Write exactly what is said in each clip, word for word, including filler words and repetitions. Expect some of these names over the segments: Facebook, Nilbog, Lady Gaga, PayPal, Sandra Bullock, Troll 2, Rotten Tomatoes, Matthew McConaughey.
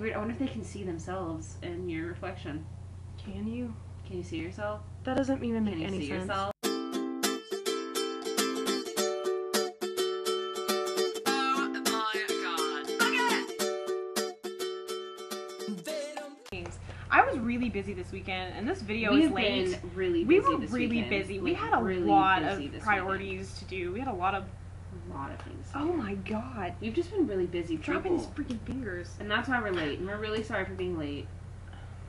of weird. I wonder if they can see themselves in your reflection. Can you? Can you see yourself? That doesn't even make any sense. Can you see yourself? I was really busy this weekend, and this video is late. We've been really busy. We were this really weekend. busy. We, we had a really lot of priorities weekend. to do. We had a lot of, a lot of things. Oh my god! We've just been really busy. Dropping people. his freaking fingers, and that's why we're late. And we're really sorry for being late,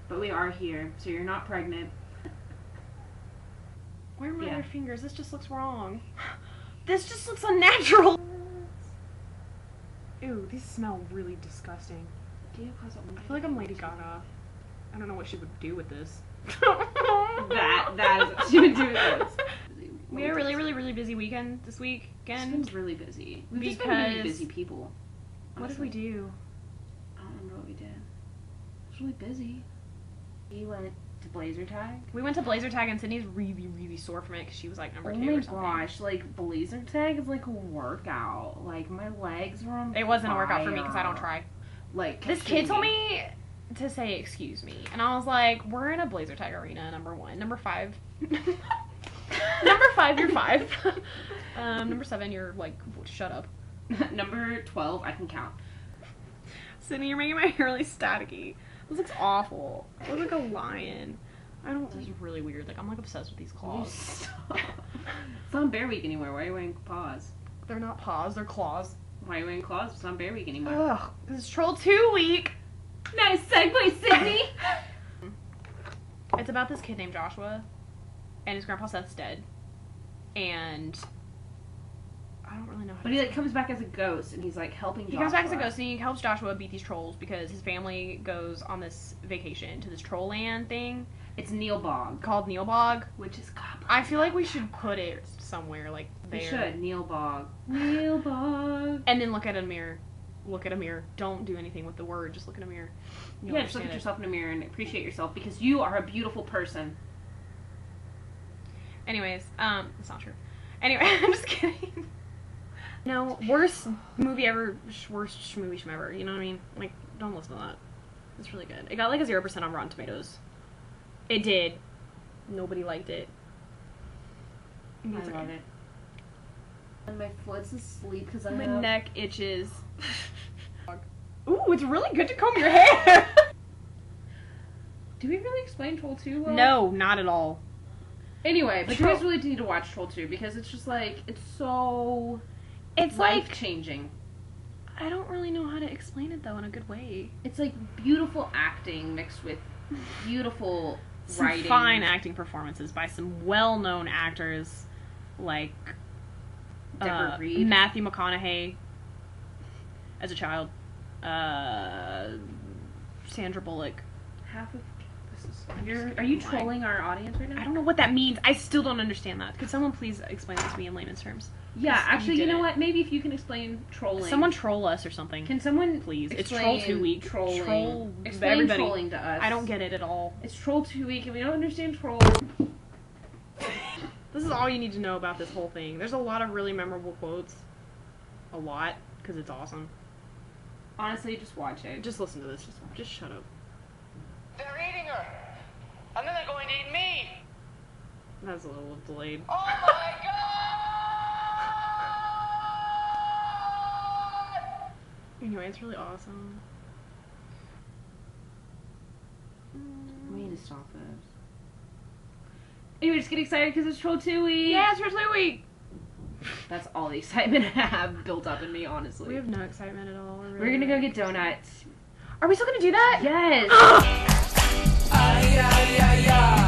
but we are here, so you're not pregnant. Where are my yeah. other fingers? This just looks wrong. This just looks unnatural. Ew, these smell really disgusting. Do you cause I feel like I'm Lady Gaga. I don't know what she would do with this. that that is what she would do with this. We had a really, really, really busy weekend this week. Again, it's been really busy. We've just been really busy people. Honestly. What did we do? I don't remember what we did. It was really busy. We went to Blazer Tag. We went to Blazer Tag, and Sydney's really, really sore from it because she was like number two or something. Oh my gosh! Like Blazer Tag is like a workout. Like my legs were on fire. It wasn't a workout for me because I don't try. Like this kid told me to say excuse me, and I was like, we're in a Blazer Tag arena. Number one, number five, number five, you're five. um, number seven, you're like, shut up. Number twelve, I can count. Sydney, you're making my hair really staticky. This looks awful. I look like a lion. I don't. This is really weird. Like I'm like obsessed with these claws. It's not Bear Week anymore. Why are you wearing paws? They're not paws. They're claws. Why are you wearing claws? It's not Bear Week anymore. Ugh, it's Troll two week. Nice segue, Sydney! It's about this kid named Joshua, and his grandpa Seth's dead, and I don't really know how to But he, like, comes back as a ghost, and he's, like, helping Joshua. He comes back as a ghost, and he helps Joshua beat these trolls, because his family goes on this vacation to this troll land thing. It's Nilbog. Called Nilbog. Which is goblin. I feel like we should put it somewhere, like, there. We should. Nilbog. Nilbog. And then look at a mirror. Look at a mirror. Don't do anything with the word. Just look in a mirror. You'll yeah, just look at it. yourself in a mirror and appreciate yourself because you are a beautiful person. Anyways, um, that's not true. Anyway, I'm just kidding. No, worst movie ever, worst movie ever. You know what I mean? Like, don't listen to that. It's really good. It got like a zero percent on Rotten Tomatoes. It did. Nobody liked it. I love okay. it. And my foot's asleep because I'm My up. neck itches. Ooh, it's really good to comb your hair! Do we really explain Troll two well? No, not at all. Anyway, but you guys really do need to watch Troll two because it's just like, it's so it's life-changing. Like, I don't really know how to explain it though in a good way. It's like beautiful acting mixed with beautiful some writing. Fine acting performances by some well-known actors like Uh, Matthew McConaughey as a child, uh, Sandra Bullock. Half of this is. You're, are you trolling our audience right now? I don't know what that means. I still don't understand that. Could someone please explain this to me in layman's terms? Yeah, actually, you, you know what? Maybe if you can explain trolling. Someone troll us or something. Can someone please? It's Troll two week. Trolling. Troll explain everybody. trolling to us. I don't get it at all. It's Troll two week, and we don't understand troll. This is all you need to know about this whole thing. There's a lot of really memorable quotes. A lot, because it's awesome. Honestly, just watch it. Just listen to this. Just, just shut up. They're eating her, and then they're going to eat me. That was a little delayed. Oh my god! Anyway, it's really awesome. We need to stop this. Anyway, just get excited because it's Troll two week. Yeah, it's Troll two week. That's all the excitement I have built up in me, honestly. We have no excitement at all. We're, really We're gonna go get donuts. Are we still gonna do that? Yes.